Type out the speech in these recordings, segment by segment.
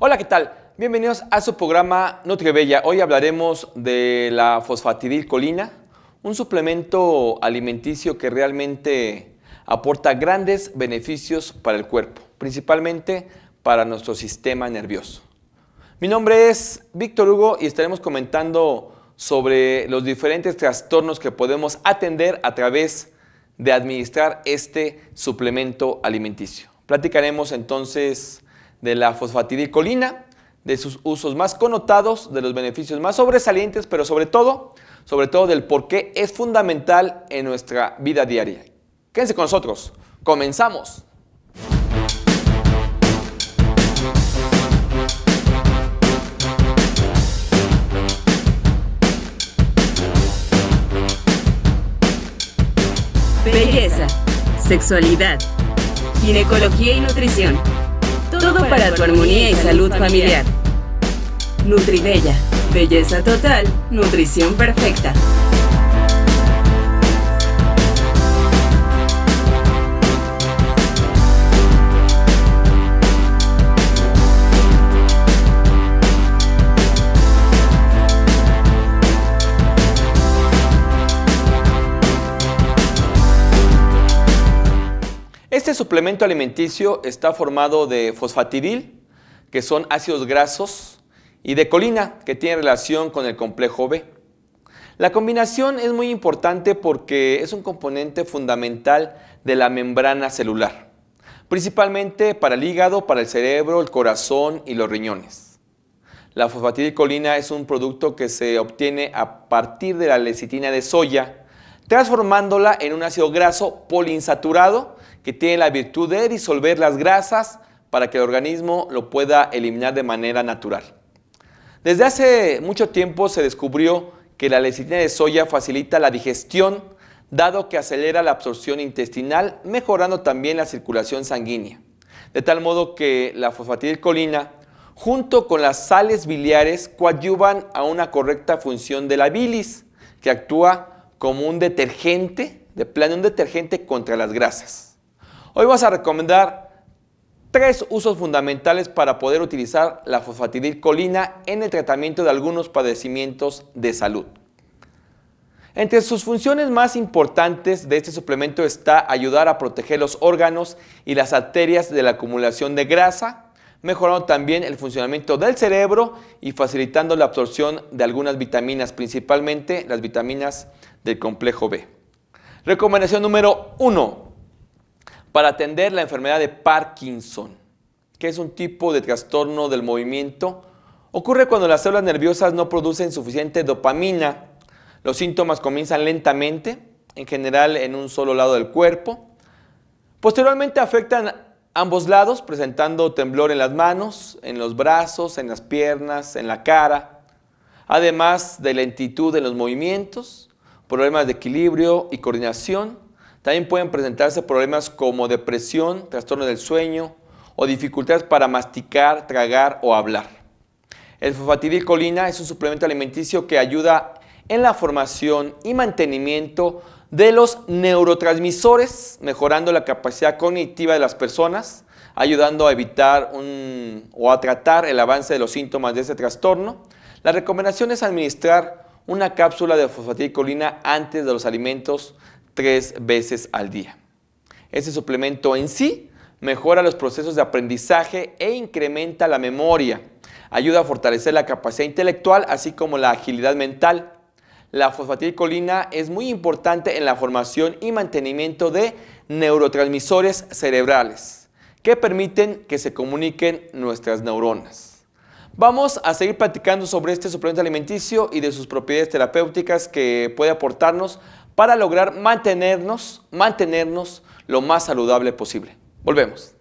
Hola, ¿qué tal? Bienvenidos a su programa Nutribella. Hoy hablaremos de la fosfatidilcolina, un suplemento alimenticio que realmente aporta grandes beneficios para el cuerpo, principalmente para nuestro sistema nervioso. Mi nombre es Víctor Hugo y estaremos comentando sobre los diferentes trastornos que podemos atender a través de administrar este suplemento alimenticio. Platicaremos entonces de la fosfatidilcolina, de sus usos más connotados, de los beneficios más sobresalientes, pero sobre todo del por qué es fundamental en nuestra vida diaria. Quédense con nosotros. ¡Comenzamos! Belleza, sexualidad, ginecología y nutrición. Todo para tu armonía y salud familiar. Nutribella, belleza total, nutrición perfecta. Este suplemento alimenticio está formado de fosfatidil, que son ácidos grasos, y de colina, que tiene relación con el complejo B. La combinación es muy importante porque es un componente fundamental de la membrana celular, principalmente para el hígado, para el cerebro, el corazón y los riñones. La fosfatidilcolina es un producto que se obtiene a partir de la lecitina de soya, transformándola en un ácido graso poliinsaturado que tiene la virtud de disolver las grasas para que el organismo lo pueda eliminar de manera natural. Desde hace mucho tiempo se descubrió que la lecitina de soya facilita la digestión, dado que acelera la absorción intestinal, mejorando también la circulación sanguínea. De tal modo que la fosfatidilcolina, junto con las sales biliares, coadyuvan a una correcta función de la bilis, que actúa como un detergente, de plano un detergente contra las grasas. Hoy vamos a recomendar tres usos fundamentales para poder utilizar la fosfatidilcolina en el tratamiento de algunos padecimientos de salud. Entre sus funciones más importantes de este suplemento está ayudar a proteger los órganos y las arterias de la acumulación de grasa, mejorando también el funcionamiento del cerebro y facilitando la absorción de algunas vitaminas, principalmente las vitaminas del complejo B. Recomendación número 1. Para atender la enfermedad de Parkinson, que es un tipo de trastorno del movimiento, ocurre cuando las células nerviosas no producen suficiente dopamina. Los síntomas comienzan lentamente, en general en un solo lado del cuerpo. Posteriormente afectan ambos lados, presentando temblor en las manos, en los brazos, en las piernas, en la cara, además de lentitud en los movimientos, problemas de equilibrio y coordinación. También pueden presentarse problemas como depresión, trastorno del sueño o dificultades para masticar, tragar o hablar. El fosfatidilcolina es un suplemento alimenticio que ayuda en la formación y mantenimiento de los neurotransmisores, mejorando la capacidad cognitiva de las personas, ayudando a evitar a tratar el avance de los síntomas de este trastorno. La recomendación es administrar una cápsula de fosfatidilcolina antes de los alimentos 3 veces al día. Este suplemento en sí mejora los procesos de aprendizaje e incrementa la memoria. Ayuda a fortalecer la capacidad intelectual, así como la agilidad mental. La fosfatidilcolina es muy importante en la formación y mantenimiento de neurotransmisores cerebrales que permiten que se comuniquen nuestras neuronas. Vamos a seguir platicando sobre este suplemento alimenticio y de sus propiedades terapéuticas que puede aportarnos para lograr mantenernos lo más saludable posible. Volvemos.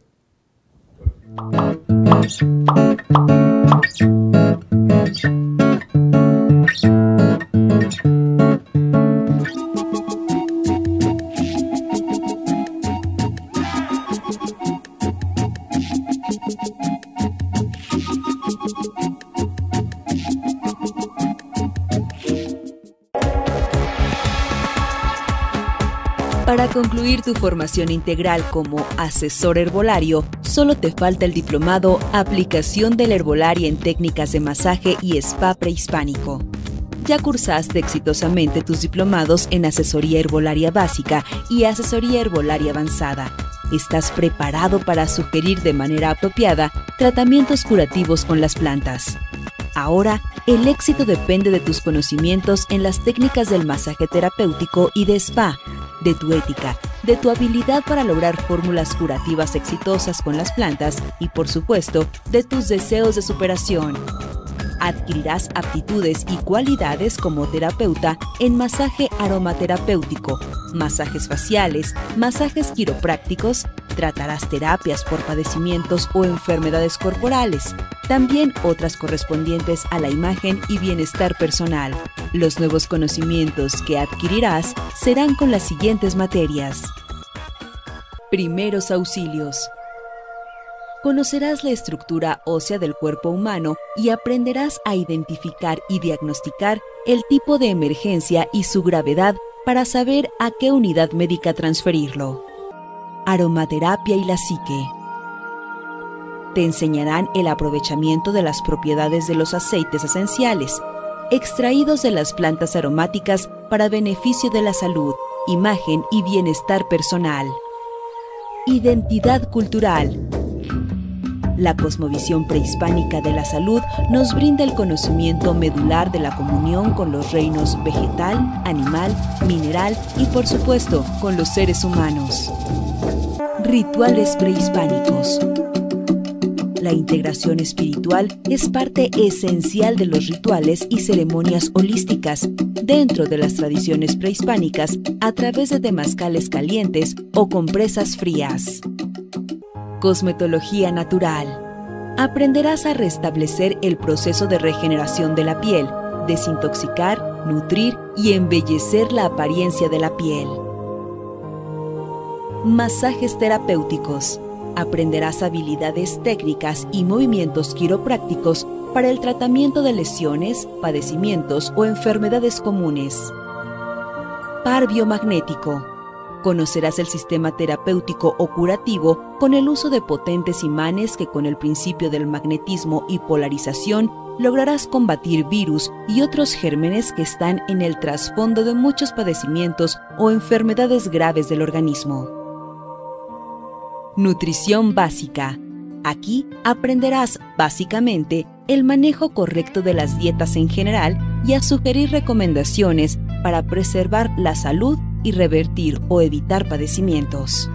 Para concluir tu formación integral como asesor herbolario, solo te falta el diplomado Aplicación de la Herbolaria en Técnicas de Masaje y Spa Prehispánico. Ya cursaste exitosamente tus diplomados en Asesoría Herbolaria Básica y Asesoría Herbolaria Avanzada. Estás preparado para sugerir de manera apropiada tratamientos curativos con las plantas. Ahora, el éxito depende de tus conocimientos en las técnicas del masaje terapéutico y de spa, de tu ética, de tu habilidad para lograr fórmulas curativas exitosas con las plantas y, por supuesto, de tus deseos de superación. Adquirirás aptitudes y cualidades como terapeuta en masaje aromaterapéutico, masajes faciales, masajes quiroprácticos, tratarás terapias por padecimientos o enfermedades corporales, también otras correspondientes a la imagen y bienestar personal. Los nuevos conocimientos que adquirirás serán con las siguientes materias. Primeros auxilios. Conocerás la estructura ósea del cuerpo humano y aprenderás a identificar y diagnosticar el tipo de emergencia y su gravedad para saber a qué unidad médica transferirlo. Aromaterapia y la psique. Te enseñarán el aprovechamiento de las propiedades de los aceites esenciales, extraídos de las plantas aromáticas para beneficio de la salud, imagen y bienestar personal. Identidad cultural. La cosmovisión prehispánica de la salud nos brinda el conocimiento medular de la comunión con los reinos vegetal, animal, mineral y, por supuesto, con los seres humanos. Rituales prehispánicos. La integración espiritual es parte esencial de los rituales y ceremonias holísticas dentro de las tradiciones prehispánicas a través de temazcales calientes o compresas frías. Cosmetología natural. Aprenderás a restablecer el proceso de regeneración de la piel, desintoxicar, nutrir y embellecer la apariencia de la piel. Masajes terapéuticos. Aprenderás habilidades técnicas y movimientos quiroprácticos para el tratamiento de lesiones, padecimientos o enfermedades comunes. Par biomagnético. Conocerás el sistema terapéutico o curativo con el uso de potentes imanes que con el principio del magnetismo y polarización lograrás combatir virus y otros gérmenes que están en el trasfondo de muchos padecimientos o enfermedades graves del organismo. Nutrición básica. Aquí aprenderás básicamente el manejo correcto de las dietas en general y a sugerir recomendaciones para preservar la salud y revertir o evitar padecimientos.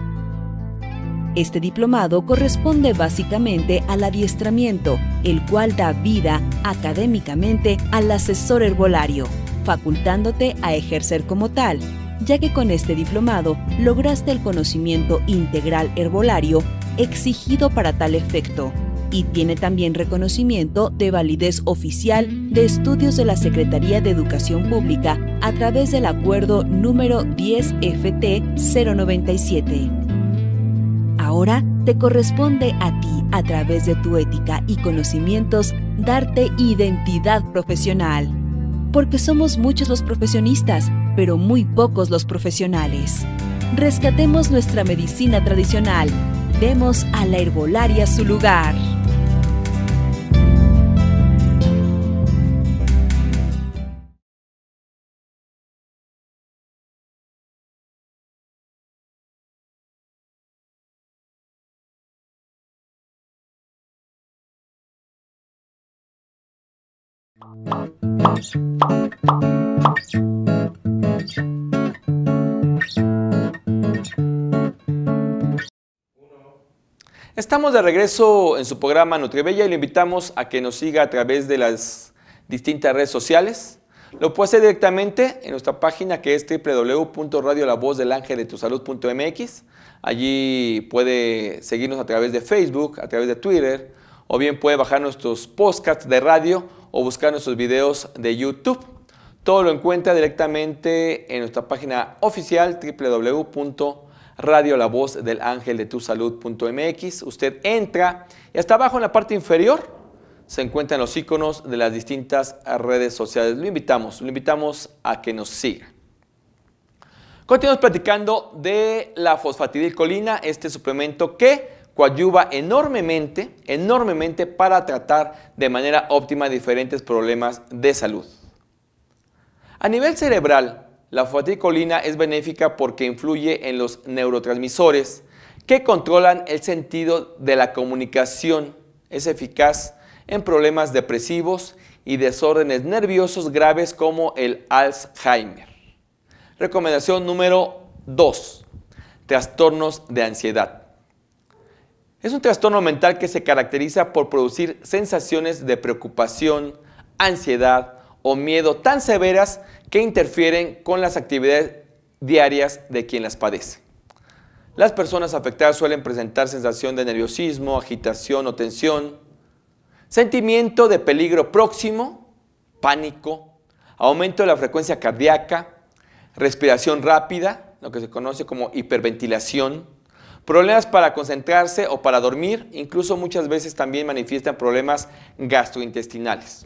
Este diplomado corresponde básicamente al adiestramiento, el cual da vida académicamente al asesor herbolario, facultándote a ejercer como tal, ya que con este diplomado lograste el conocimiento integral herbolario exigido para tal efecto y tiene también reconocimiento de validez oficial de estudios de la Secretaría de Educación Pública a través del acuerdo número 10FT097. Ahora te corresponde a ti, a través de tu ética y conocimientos, darte identidad profesional. Porque somos muchos los profesionistas, pero muy pocos los profesionales. Rescatemos nuestra medicina tradicional. Demos a la herbolaria su lugar. Estamos de regreso en su programa Nutribella y lo invitamos a que nos siga a través de las distintas redes sociales. Lo puede hacer directamente en nuestra página, que es www.radiolavozdelaangeldetusalud.mx. Allí puede seguirnos a través de Facebook, a través de Twitter, o bien puede bajar nuestros podcasts de radio o buscar nuestros videos de YouTube. Todo lo encuentra directamente en nuestra página oficial www.radiolavozdelaangeldetusalud.mx. Usted entra y hasta abajo en la parte inferior se encuentran los iconos de las distintas redes sociales. Lo invitamos a que nos siga. Continuamos platicando de la fosfatidilcolina, este suplemento que coadyuva enormemente para tratar de manera óptima diferentes problemas de salud. A nivel cerebral, la fosfatidilcolina es benéfica porque influye en los neurotransmisores que controlan el sentido de la comunicación. Es eficaz en problemas depresivos y desórdenes nerviosos graves como el Alzheimer. Recomendación número 2. Trastornos de ansiedad. Es un trastorno mental que se caracteriza por producir sensaciones de preocupación, ansiedad o miedo tan severas que interfieren con las actividades diarias de quien las padece. Las personas afectadas suelen presentar sensación de nerviosismo, agitación o tensión, sentimiento de peligro próximo, pánico, aumento de la frecuencia cardíaca, respiración rápida, lo que se conoce como hiperventilación, problemas para concentrarse o para dormir, incluso muchas veces también manifiestan problemas gastrointestinales.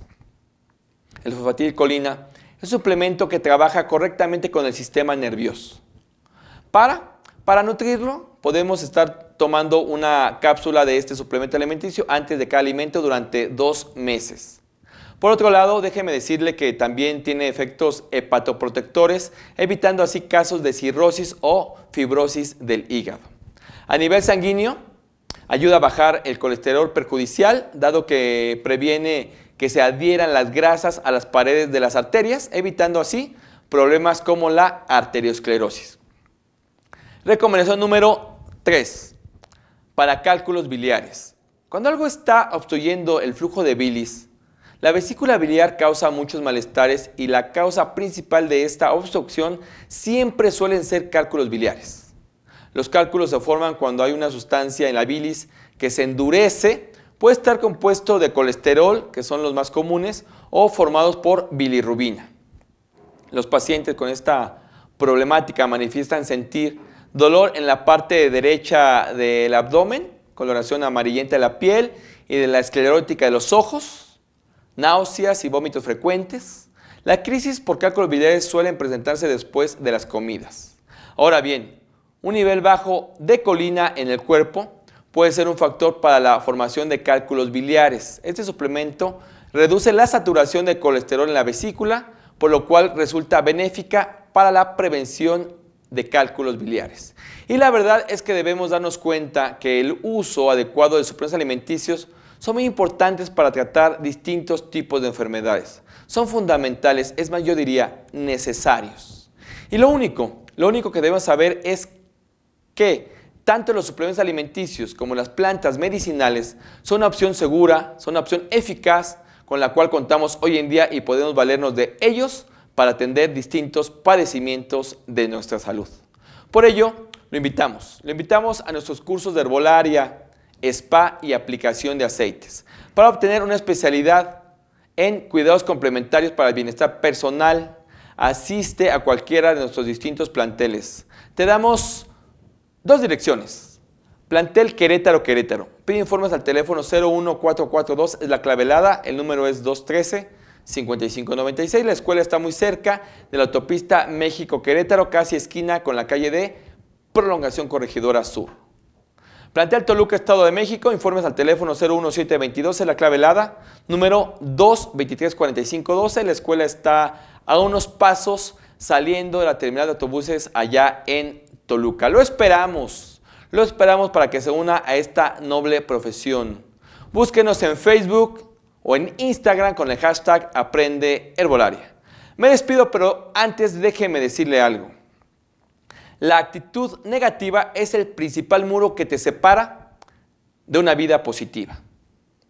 El fosfatidilcolina es un suplemento que trabaja correctamente con el sistema nervioso. Para nutrirlo, podemos estar tomando una cápsula de este suplemento alimenticio antes de cada alimento durante 2 meses. Por otro lado, déjeme decirle que también tiene efectos hepatoprotectores, evitando así casos de cirrosis o fibrosis del hígado. A nivel sanguíneo, ayuda a bajar el colesterol perjudicial, dado que previene que se adhieran las grasas a las paredes de las arterias, evitando así problemas como la arteriosclerosis. Recomendación número 3. Para cálculos biliares. Cuando algo está obstruyendo el flujo de bilis, la vesícula biliar causa muchos malestares y la causa principal de esta obstrucción siempre suelen ser cálculos biliares. Los cálculos se forman cuando hay una sustancia en la bilis que se endurece, puede estar compuesto de colesterol, que son los más comunes, o formados por bilirrubina. Los pacientes con esta problemática manifiestan sentir dolor en la parte derecha del abdomen, coloración amarillenta de la piel y de la esclerótica de los ojos, náuseas y vómitos frecuentes. La crisis por cálculos biliares suelen presentarse después de las comidas. Ahora bien, un nivel bajo de colina en el cuerpo puede ser un factor para la formación de cálculos biliares. Este suplemento reduce la saturación de colesterol en la vesícula, por lo cual resulta benéfica para la prevención de cálculos biliares. Y la verdad es que debemos darnos cuenta que el uso adecuado de suplementos alimenticios son muy importantes para tratar distintos tipos de enfermedades. Son fundamentales, es más, yo diría necesarios. Y lo único que debemos saber es que tanto los suplementos alimenticios como las plantas medicinales son una opción segura, son una opción eficaz con la cual contamos hoy en día y podemos valernos de ellos para atender distintos padecimientos de nuestra salud. Por ello, lo invitamos a nuestros cursos de herbolaria, spa y aplicación de aceites para obtener una especialidad en cuidados complementarios para el bienestar personal. Asiste a cualquiera de nuestros distintos planteles. Te damos 2 direcciones. Plantel Querétaro. Pide informes al teléfono 01442, es la clavelada, el número es 213-5596. La escuela está muy cerca de la autopista México-Querétaro, casi esquina con la calle de Prolongación Corregidora Sur. Plantel Toluca, Estado de México, informes al teléfono 01722, es la clavelada, número 2234512. La escuela está a unos pasos saliendo de la terminal de autobuses allá en Toluca. Lo esperamos para que se una a esta noble profesión. Búsquenos en Facebook o en Instagram con el hashtag Aprende Herbolaria. Me despido, pero antes déjeme decirle algo. La actitud negativa es el principal muro que te separa de una vida positiva.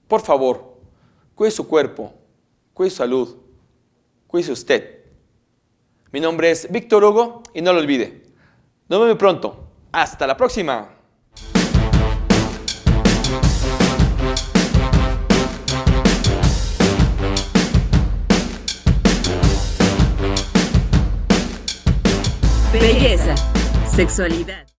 Por favor, cuide su cuerpo, cuide su salud, cuide usted. Mi nombre es Víctor Hugo y no lo olvide. Nos vemos pronto. Hasta la próxima. Belleza, sexualidad.